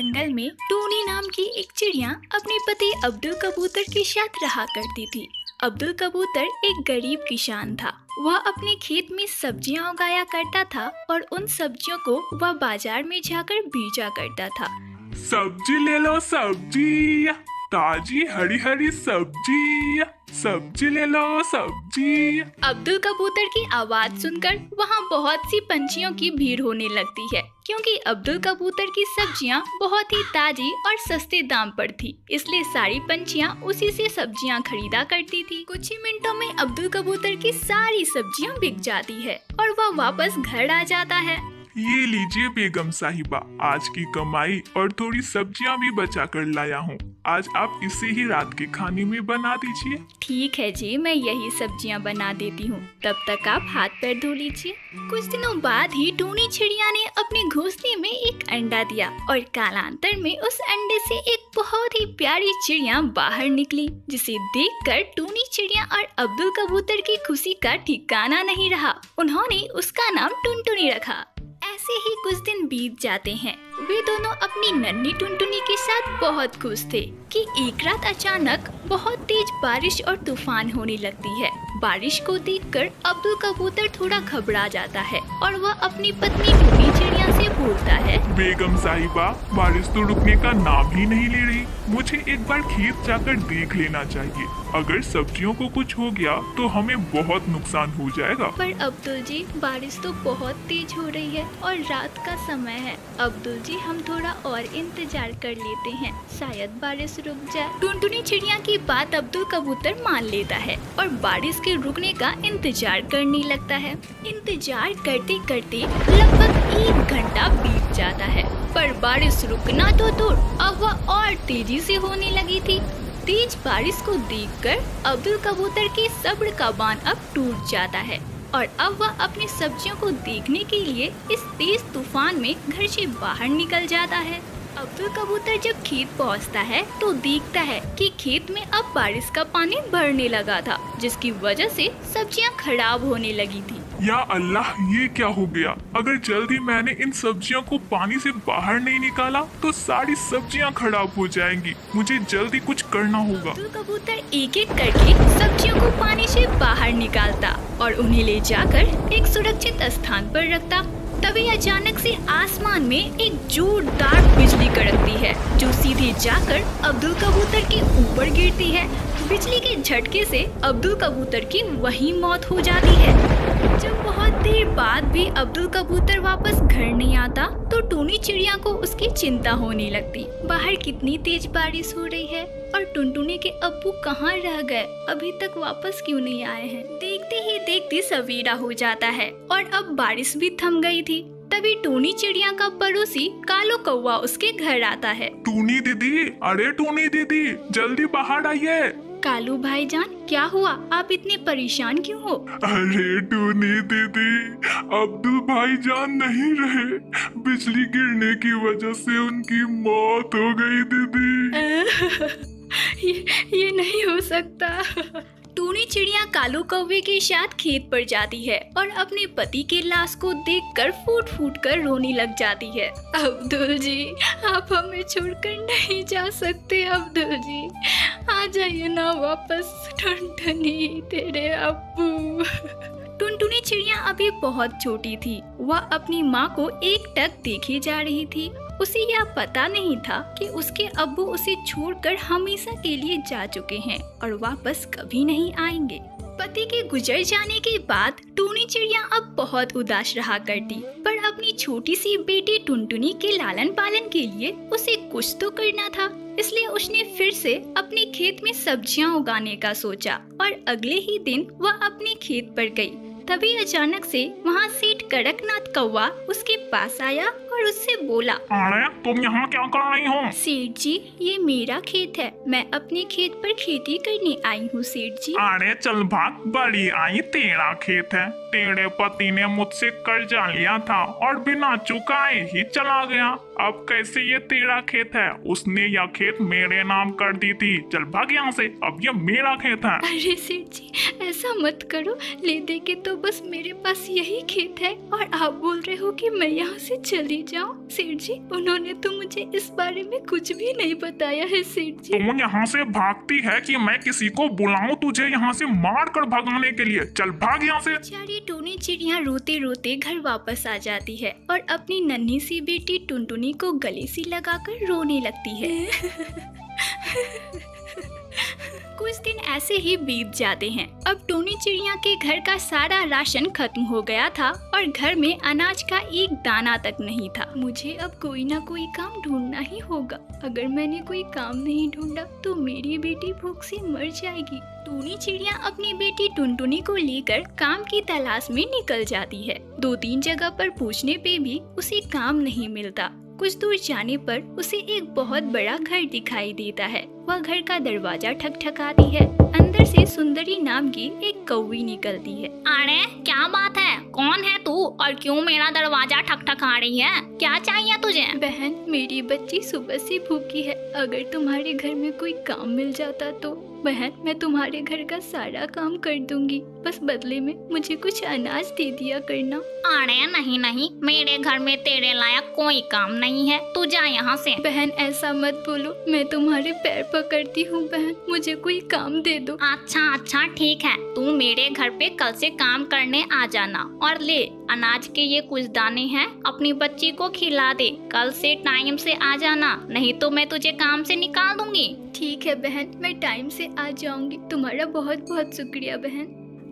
जंगल में टूनी नाम की एक चिड़िया अपने पति अब्दुल कबूतर के साथ रहा करती थी। अब्दुल कबूतर एक गरीब किसान था। वह अपने खेत में सब्जियां उगाया करता था और उन सब्जियों को वह बाजार में जाकर बेचा करता था। सब्जी ले लो सब्जी, ताजी हरी हरी सब्जी, सब्जी ले लो सब्जी। अब्दुल कबूतर की आवाज सुनकर वहाँ बहुत सी पंछियों की भीड़ होने लगती है, क्योंकि अब्दुल कबूतर की सब्जियाँ बहुत ही ताजी और सस्ते दाम पर थी, इसलिए सारी पंछियाँ उसी से सब्जियाँ खरीदा करती थी। कुछ ही मिनटों में अब्दुल कबूतर की सारी सब्जियाँ बिक जाती है और वह वापस घर आ जाता है। ये लीजिए बेगम साहिबा, आज की कमाई और थोड़ी सब्जियाँ भी बचा कर लाया हूँ, आज आप इसे ही रात के खाने में बना दीजिए। ठीक है जी, मैं यही सब्जियाँ बना देती हूँ, तब तक आप हाथ पैर धो लीजिए। कुछ दिनों बाद ही टूनी चिड़िया ने अपने घोंसले में एक अंडा दिया और कालांतर में उस अंडे से एक बहुत ही प्यारी चिड़िया बाहर निकली, जिसे देख कर टूनी चिड़िया और अब्दुल कबूतर की खुशी का ठिकाना नहीं रहा। उन्होंने उसका नाम टुनटूनी रखा। ऐसे ही कुछ दिन बीत जाते हैं। वे दोनों अपनी नन्ही टुनटुनी के साथ बहुत खुश थे कि एक रात अचानक बहुत तेज बारिश और तूफान होने लगती है। बारिश को देखकर अब्दुल कबूतर थोड़ा घबरा जाता है और वह अपनी पत्नी टूनी चिड़िया से बोलता है, बेगम साहिबा, बारिश तो रुकने का नाम ही नहीं ले रही, मुझे एक बार खेत जाकर देख लेना चाहिए। अगर सब्जियों को कुछ हो गया तो हमें बहुत नुकसान हो जाएगा। पर अब्दुल जी, बारिश तो बहुत तेज हो रही है और रात का समय है। अब्दुल जी, हम थोड़ा और इंतजार कर लेते हैं, शायद बारिश रुक जाए। टुनटुनी चिड़िया की बात अब्दुल कबूतर मान लेता है और बारिश के रुकने का इंतजार करने लगता है। इंतजार करते करते लगभग 1 घंटा बीत जाता है, पर बारिश रुकना तो दूर, अब वह और तेजी से होने लगी थी। तेज बारिश को देखकर अब्दुल कबूतर के सब्र का बांध अब टूट जाता है और अब वह अपनी सब्जियों को देखने के लिए इस तेज तूफान में घर से बाहर निकल जाता है। अब्दुल कबूतर जब खेत पहुंचता है तो देखता है कि खेत में अब बारिश का पानी भरने लगा था, जिसकी वजह से सब्जियां खराब होने लगी थी। या अल्लाह, ये क्या हो गया? अगर जल्दी मैंने इन सब्जियों को पानी से बाहर नहीं निकाला तो सारी सब्जियां खराब हो जाएंगी, मुझे जल्दी कुछ करना होगा। अब्दुल कबूतर एक एक करके सब्जियों को पानी से बाहर निकालता और उन्हें ले जाकर एक सुरक्षित स्थान पर रखता। तभी अचानक से आसमान में एक जोरदार बिजली कड़कती है, जो सीधे जाकर अब्दुल कबूतर के ऊपर गिरती है। बिजली के झटके से अब्दुल कबूतर की वहीं मौत हो जाती है। जब बहुत देर बाद भी अब्दुल कबूतर वापस घर नहीं आता तो टूनी चिड़िया को उसकी चिंता होने लगती। बाहर कितनी तेज बारिश हो रही है और टुनटुनी के अब्बू कहाँ रह गए, अभी तक वापस क्यों नहीं आए हैं। देखते ही देखते सवेरा हो जाता है और अब बारिश भी थम गई थी। तभी टूनी चिड़िया का पड़ोसी कालो कौवा उसके घर आता है। टूनी दीदी, अरे टूनी दीदी, जल्दी बाहर आइए। कालू भाईजान, क्या हुआ, आप इतने परेशान क्यों हो? अरे टूनी दीदी, अब्दुल भाईजान नहीं रहे, बिजली गिरने की वजह से उनकी मौत हो गई दीदी। ये नहीं हो सकता। टूनी चिड़िया कालो कौवे के साथ खेत पर जाती है और अपने पति के लाश को देखकर फूट-फूट कर रोने लग जाती है। अब्दुल जी, आप हमें छोड़कर नहीं जा सकते। अब्दुल जी, आ जाइए ना वापस। टुनटुनी, तेरे अब्बू। टुनटुनी चिड़िया अभी बहुत छोटी थी, वह अपनी माँ को एकटक देखे जा रही थी। उसे यह पता नहीं था कि उसके अब्बू उसे छोड़कर हमेशा के लिए जा चुके हैं और वापस कभी नहीं आएंगे। पति के गुजर जाने के बाद टूनी चिड़िया अब बहुत उदास रहा करती, पर अपनी छोटी सी बेटी टुनटुनी के लालन पालन के लिए उसे कुछ तो करना था, इसलिए उसने फिर से अपने खेत में सब्जियां उगाने का सोचा और अगले ही दिन वह अपने खेत पर गई। तभी अचानक से वहाँ सेठ कड़कनाथ कौवा उसके पास आया और उससे बोला, अरे तुम यहाँ क्या कर रही हो? सेठ जी, ये मेरा खेत है, मैं अपने खेत पर खेती करने आई हूँ सेठ जी। अरे चल भाग, बड़ी आई, तेरा खेत है, तेरे पति ने मुझसे कर्जा लिया था और बिना चुकाए ही चला गया, अब कैसे ये तेरा खेत है? उसने यह खेत मेरे नाम कर दी थी, चल भाग यहाँ से, अब यह मेरा खेत है। अरे सेठ जी, ऐसा मत करो, ले दे के तो बस मेरे पास यही खेत है और आप बोल रहे हो कि मैं यहाँ से चली जाऊँ। सेठ जी, उन्होंने तो मुझे इस बारे में कुछ भी नहीं बताया है। सेठ जी, तुम यहाँ से भागती है कि मैं किसी को बुलाऊं तुझे यहाँ से मार कर भगाने के लिए? चल भाग यहाँ से। बेचारी टूनी चिड़िया रोते रोते घर वापस आ जाती है और अपनी नन्ही सी बेटी टुनटुनी को गले से लगाकर रोने लगती है। कुछ दिन ऐसे ही बीत जाते हैं। अब टूनी चिड़िया के घर का सारा राशन खत्म हो गया था और घर में अनाज का एक दाना तक नहीं था। मुझे अब कोई ना कोई काम ढूंढना ही होगा। अगर मैंने कोई काम नहीं ढूंढा तो मेरी बेटी भूख से मर जाएगी। टूनी चिड़िया अपनी बेटी टुनटुनी को लेकर काम की तलाश में निकल जाती है। 2-3 जगह पर पूछने पे भी उसे काम नहीं मिलता। कुछ दूर जाने पर उसे एक बहुत बड़ा घर दिखाई देता है। वह घर का दरवाजा ठकठकाती है। अंदर से सुंदरी नाम की एक कौवी निकलती है। अरे क्या बात है, कौन है तू और क्यों मेरा दरवाजा ठकठका रही है? क्या चाहिए तुझे? बहन, मेरी बच्ची सुबह से भूखी है। अगर तुम्हारे घर में कोई काम मिल जाता तो बहन मैं तुम्हारे घर का सारा काम कर दूंगी। बस बदले में मुझे कुछ अनाज दे दिया करना। अरे नहीं नहीं, मेरे घर में तेरे लायक कोई काम नहीं है, तू जा यहाँ से। बहन ऐसा मत बोलो, मैं तुम्हारे पैर पकड़ती हूँ। बहन मुझे कोई काम दे दो। अच्छा अच्छा ठीक है, तू मेरे घर पे कल से काम करने आ जाना और ले अनाज के ये कुछ दाने हैं, अपनी बच्ची को खिला दे। कल से टाइम से आ जाना, नहीं तो मैं तुझे काम से निकाल दूंगी। ठीक है बहन, मैं टाइम से आ जाऊंगी। तुम्हारा बहुत बहुत शुक्रिया बहन।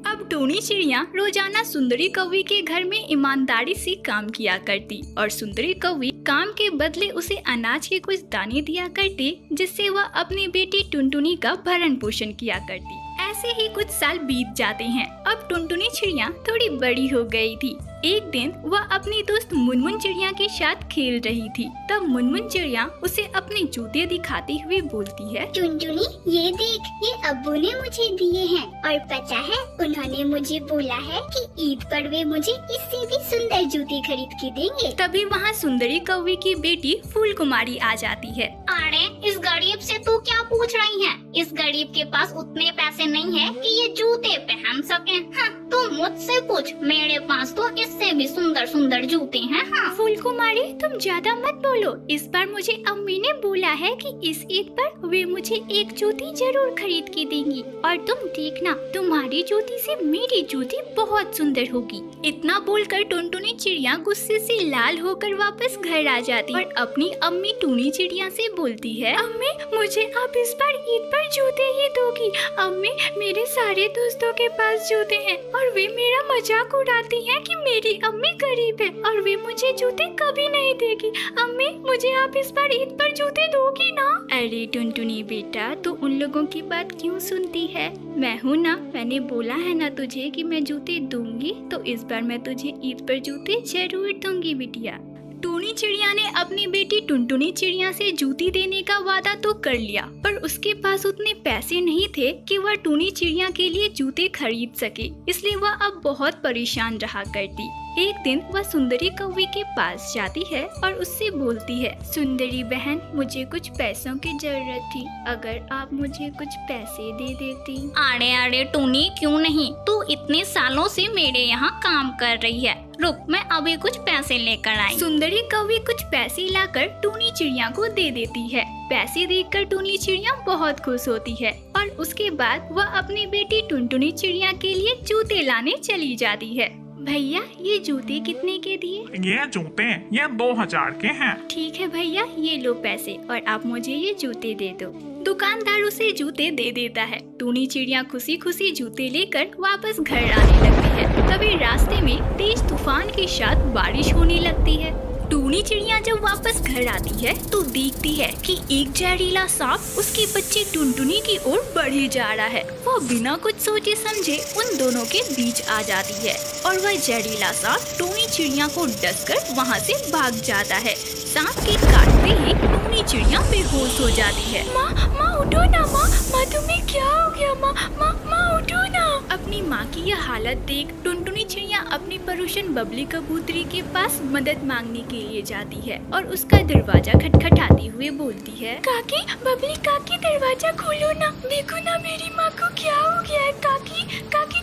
अब टूनी चिड़िया रोजाना सुंदरी कौवी के घर में ईमानदारी से काम किया करती और सुंदरी कौवी काम के बदले उसे अनाज के कुछ दाने दिया करती, जिससे वह अपनी बेटी टुनटुनी का भरण पोषण किया करती। ऐसे ही कुछ साल बीत जाते हैं। अब टुनटुनी चिड़िया थोड़ी बड़ी हो गई थी। एक दिन वह अपनी दोस्त मुनमुन चिड़िया के साथ खेल रही थी। तब मुनमुन चिड़िया उसे अपने जूते दिखाते हुए बोलती है, टुनटुनी ये देख, ये अब्बू ने मुझे दिए हैं और पता है उन्होंने मुझे बोला है कि ईद पर वे मुझे इससे भी सुंदर जूते खरीद के देंगे। तभी वहाँ सुंदरी कौवे की बेटी फूल कुमारी आ जाती है। अरे इस गरीब से तू क्या पूछ रही है? इस गरीब के पास उतने पैसे नहीं है कि ये जूते पहन सके। हाँ, तुम मुझसे पूछ, मेरे पास तो इससे भी सुंदर सुंदर जूते हैं। हाँ। फूल कुमारी तुम ज्यादा मत बोलो, इस बार मुझे अम्मी ने बोला है कि इस ईद पर वे मुझे एक जूती जरूर खरीद के देंगी और तुम देखना तुम्हारी जूती से मेरी जूती बहुत सुंदर होगी। इतना बोलकर टुनटुनी चिड़िया गुस्से से लाल होकर वापस घर आ जाती और अपनी अम्मी टूनी चिड़िया से बोलती है, अम्मी मुझे आप इस बार ईद पर जूते ही दोगी। अम्मी मेरे सारे दोस्तों के पास जूते हैं और वे मेरा मजाक उड़ाती है कि मेरी अम्मी गरीब है और वे मुझे जूते कभी नहीं देगी। अम्मी मुझे आप इस बार ईद पर जूते दोगी ना? अरे टुनटुनी बेटा, तू उन लोगों की बात क्यों सुनती है? मैं हूँ ना, मैंने बोला है ना तुझे कि मैं जूते दूंगी, तो इस बार मैं तुझे ईद पर जूते जरूर दूंगी बिटिया। टूनी चिड़िया ने अपनी बेटी टुनटुनी चिड़िया से जूती देने का वादा तो कर लिया, पर उसके पास उतने पैसे नहीं थे कि वह टूनी चिड़िया के लिए जूते खरीद सके। इसलिए वह अब बहुत परेशान रहा करती। एक दिन वह सुंदरी कौवे के पास जाती है और उससे बोलती है, सुंदरी बहन मुझे कुछ पैसों की जरूरत थी, अगर आप मुझे कुछ पैसे दे देती। अरे अरे टूनी क्यों नहीं, तू इतने सालों से मेरे यहाँ काम कर रही है, रुक मैं अभी कुछ पैसे लेकर आई। सुंदरी कौवे कुछ पैसे लाकर टूनी चिड़िया को दे देती है। पैसे देखकर टूनी चिड़िया बहुत खुश होती है और उसके बाद वह अपनी बेटी टुनटुनी चिड़िया के लिए जूते लाने चली जाती है। भैया ये जूते कितने के दिए? ये जूते ये 2000 के हैं। ठीक है भैया, ये लो पैसे और आप मुझे ये जूते दे दो। दुकानदार उसे जूते दे देता है। टूनी चिड़िया खुशी खुशी जूते लेकर वापस घर आने लगती है। तभी रास्ते में तेज तूफान के साथ बारिश होने लगती है। टूनी चिड़िया जब वापस घर आती है तो देखती है कि एक जहरीला सांप उसके बच्चे टुनटुनी की ओर बढ़े जा रहा है। वह बिना कुछ सोचे समझे उन दोनों के बीच आ जाती है और वह जहरीला सांप टूनी चिड़िया को डसकर वहाँ से भाग जाता है। सांप के काटते ही टूनी चिड़िया बेहोश हो जाती है। माँ माँ उठो ना, माँ माँ तुम्हें क्या हो गया? माँ माँ माँ उठो ना। अपनी माँ की यह हालत देख टुनटुनी चिड़िया अपनी पड़ोसन बबली कबूतरी के पास मदद मांगने के लिए जाती है और उसका दरवाजा खटखटाते हुए बोलती है, काकी बबली काकी दरवाजा खोलो ना, देखो ना मेरी माँ को क्या हो गया है। काकी काकी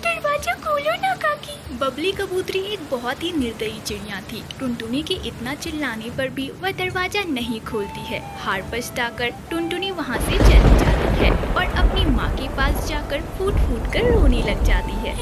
बबली कबूतरी एक बहुत ही निर्दयी चिड़िया थी। टुनटूनी के इतना चिल्लाने पर भी वह दरवाजा नहीं खोलती है। हार पछताकर टुनटूनी वहाँ से चली जाती है और अपनी माँ के पास जाकर फूट-फूट कर रोने लग जाती है।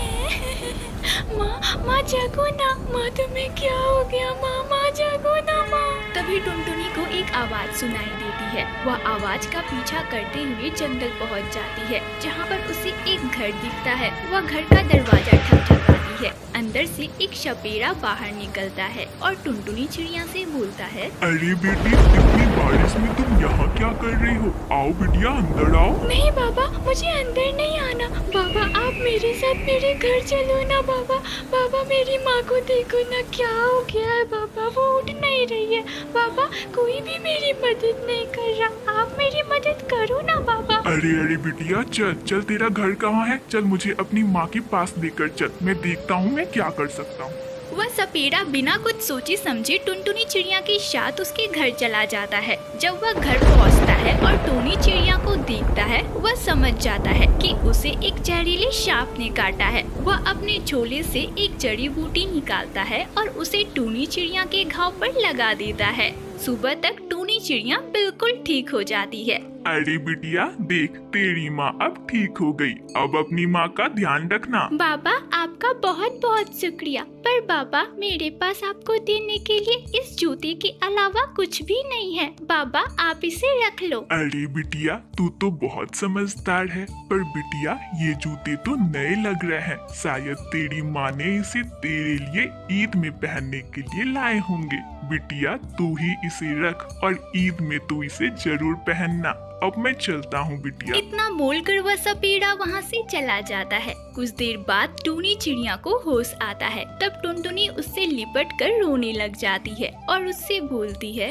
माँ जागो ना, माँ तुम्हें क्या हो गया, माँ जागो ना माँ। तभी टुनटुनी को एक आवाज सुनाई देती है। वह आवाज का पीछा करते हुए जंगल पहुँच जाती है, जहाँ पर उसे एक घर दिखता है। वह घर का दरवाजा ठकठकाती है। अंदर से एक शपेरा बाहर निकलता है और टुनटुनी चिड़िया से बोलता है, अरे बेटी, इतनी बारिश में तुम यहाँ क्या कर रही हो? आओ बिटिया, अंदर आओ। नहीं बाबा, मुझे अंदर नहीं आना। बाबा आप मेरे साथ मेरे घर चलो ना। बाबा मेरी माँ को देखो ना, क्या हो गया है बाबा, वो उठ नहीं रही है। बाबा कोई भी मेरी मदद नहीं कर रहा, आप मेरी मदद करो ना बाबा। अरे बिटिया, चल तेरा घर कहाँ है, चल मुझे अपनी माँ के पास लेकर चल, मैं देखता हूँ मैं क्या कर सकता हूँ। वह सपेरा बिना कुछ सोचे समझे टुनटुनी चिड़िया के साथ उसके घर चला जाता है। जब वह घर पहुँचता है और टूनी चिड़िया को देखता है, वह समझ जाता है कि उसे एक जहरीले सांप ने काटा है। वह अपने झोले से एक जड़ी बूटी निकालता है और उसे टूनी चिड़िया के घाव पर लगा देता है। सुबह तक टूनी चिड़िया बिल्कुल ठीक हो जाती है। अरे बिटिया देख, तेरी माँ अब ठीक हो गई, अब अपनी माँ का ध्यान रखना। बाबा आपका बहुत बहुत शुक्रिया, पर बाबा मेरे पास आपको देने के लिए इस जूते के अलावा कुछ भी नहीं है, बाबा आप इसे रख लो। अरे बिटिया तू तो बहुत समझदार है, पर बिटिया ये जूते तो नए लग रहे हैं, शायद तेरी माँ ने इसे तेरे लिए ईद में पहनने के लिए लाए होंगे। बिटिया तू ही इसे रख और ईद में तू इसे जरूर पहनना। अब मैं चलता हूँ बिटिया। इतना बोलकर वह सपेड़ा वहाँ से चला जाता है। कुछ देर बाद टूनी चिड़िया को होश आता है। तब टुनटुनी उससे लिपट कर रोने लग जाती है और उससे बोलती है,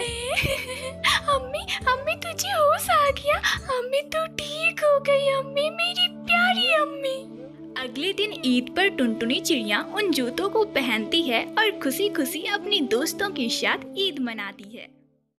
अम्मी तुझे होश आ गया, अम्मी तो ठीक हो गई, अम्मी मेरी प्यारी अम्मी। अगले दिन ईद पर टुनटुनी चिड़िया उन जूतों को पहनती है और खुशी खुशी अपने दोस्तों के साथ ईद मनाती है।